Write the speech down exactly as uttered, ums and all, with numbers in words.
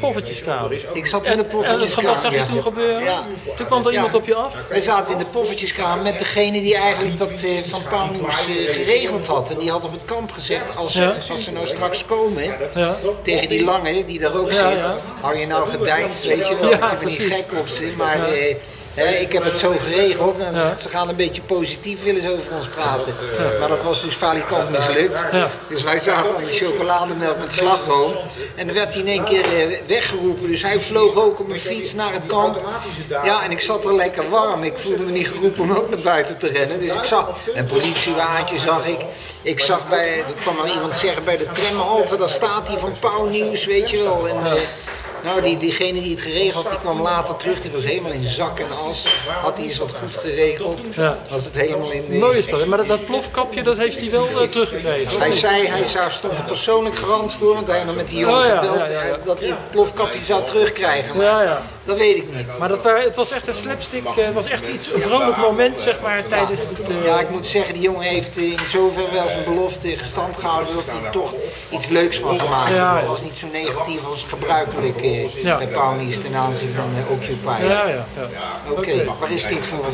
Poffertjes klaar. Ik zat in de poffertjeskamer. Wat zag je toen gebeuren? Ja. Toen kwam er iemand ja. op je af? Wij zaten in de poffertjeskamer met degene die eigenlijk dat uh, van PowNews uh, geregeld had. En die had op het kamp gezegd, als, ja. als ze nou straks komen, ja. tegen die lange die daar ook ja, zit, ja. hou je nou gedijns, weet je wel, ja, ik ben niet gek op ze, maar... Uh, He, ik heb het zo geregeld en ja. ze gaan een beetje positief willen ze over ons praten. Ja. Maar dat was dus valikant mislukt. Ja. Dus wij zaten aan de chocolademelk met slagroom. En er werd hij in één keer weggeroepen. Dus hij vloog ook op mijn fiets naar het kamp. Ja, en ik zat er lekker warm. Ik voelde me niet geroepen om ook naar buiten te rennen. Dus ik zag een politiewagentje zag ik. Ik zag bij, er kwam maar iemand zeggen bij de tramhalte, daar staat hij van PowNews, weet je wel. En, ja. Nou, die, diegene die het geregeld had, die kwam later terug. Die was helemaal in zak en as. Had hij eens wat goed geregeld. Ja. Was het helemaal in... Nee. Mooi is dat, maar dat, dat plofkapje, dat heeft hij wel uh, teruggekregen. Hij zei, hij zou, stond er persoonlijk garant voor, want hij had nog met die jongen oh, ja, gebeld. Ja, ja, ja. Dat hij het plofkapje zou terugkrijgen. Maar ja, ja. dat weet ik niet. Maar dat waren, het was echt een slapstick, het uh, was echt iets, een vrolijk moment, zeg maar, tijdens het... Uh... Ja, ik moet zeggen, die jongen heeft in zover wel zijn belofte gestand gehouden dat hij toch iets leuks van gemaakt heeft. Ja, ja. Het was niet zo negatief als gebruikelijk. Ja. Met PowNews ten aanzien van uh, Occupy. Ja, ja, ja. Oké, okay, okay. Waar is dit voor?